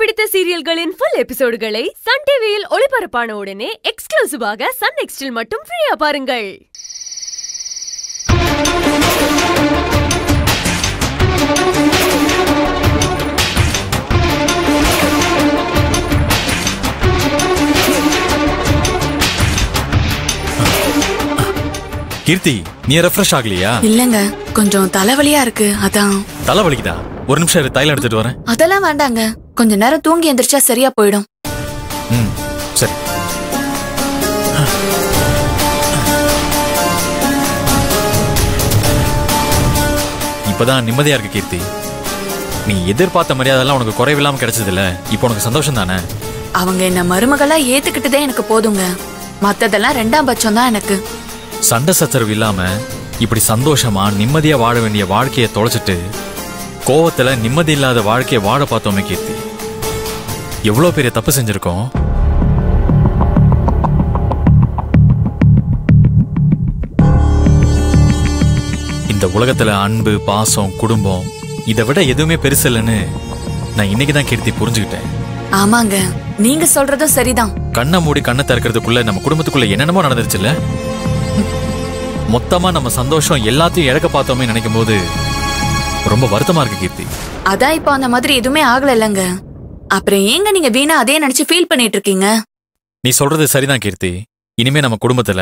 பிடித்த சீரியல்களின் full எபிசோடுகளை Sun டிவியில் ஒளிபரப்பான உடனே எக்ஸ்க்ளூசிவாக சன் நெக்ஸ்டில் மட்டும் ஃப்ரீயா பாருங்கள். கீர்த்தி, நீ ரெஃப்ரெஷ் ஆகலையா? இல்லங்க, கொஞ்சம் தலைவலியா இருக்கு. அதான். தலைவலிக்குதா? ஒரு நிமிஷம் இரு, தைலம் எடுத்துட்டு வரேன். அதெல்லாம் வேண்டாங்க, கொஞ்ச நேரம் தூங்கி எந்திரிச்சா சரியா போயிடும். ம், சரி. இப்பதான் நிம்மதியா இருக்கு கீர்த்தி. நீ எதிர்பார்த்த மரியாதைலாம் உனக்கு குறைவில்லாம கிடைச்சது இல்ல? இப்போ உனக்கு சந்தோஷம் தானே? அவங்க என்ன மருமகளா ஏத்துக்கிட்டதே எனக்கு போதுங்க. மத்ததெல்லாம் ரெண்டாம் பட்சம் தான் எனக்கு. சண்டை சச்சரவு இல்லாம இப்படி சந்தோஷமா நிம்மதியா வாழ வேண்டிய வாழ்க்கையை தொலைச்சிட்டு கோவத்துல நிம்மதி இல்லாத வாழ்க்கையை வாழ பார்த்தோமே கீர்த்தி. எவ்வளவு பெரிய தப்பு செஞ்சிருக்கோம். இந்த உலகத்துல அன்பு, பாசம், குடும்பம் இதை விட எதுவுமே பெருசில்லைன்னு நான் இன்னைக்குதான் கீர்த்தி புரிஞ்சுக்கிட்டேன். ஆமாங்க, நீங்க சொல்றதும் சரிதான். கண்ணை மூடி கண்ணை திறக்கிறதுக்குள்ள நம்ம குடும்பத்துக்குள்ள என்னென்னமோ நடந்துருச்சுல்ல. மொத்தமா நம்ம சந்தோஷம் எல்லாத்தையும் இழக்க பார்த்தோமே நினைக்கும் போது ரொம்ப வருத்தமா இருக்கு கீர்த்தி. அதான் இப்ப அந்த மாதிரி எதுவுமே ஆகல இல்லங்க. அப்புறம் ஏங்க நீங்க வீணா அதே நினைச்சு ஃபீல் பண்ணிட்டு இருக்கீங்க? நீ சொல்றது சரிதான் கீர்த்தி. இனிமே நம்ம குடும்பத்துல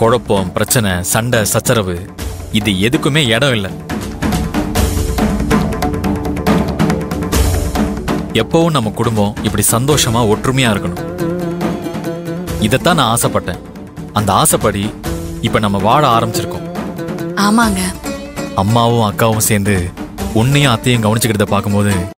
குழப்பம், பிரச்சனை, சண்டை, சச்சரவு இது எதுக்குமே இடம் இல்லை. எப்பவும் நம்ம குடும்பம் இப்படி சந்தோஷமா ஒற்றுமையா இருக்கணும். இதைத்தான் நான் ஆசைப்பட்டேன். அந்த ஆசைப்படி இப்ப நம்ம வாழ ஆரம்பிச்சிருக்கோம். ஆமாங்க, அம்மாவும் அக்காவும் சேர்ந்து உன்னையும் அத்தையும் கவனிச்சுக்கிறத பார்க்கும்போது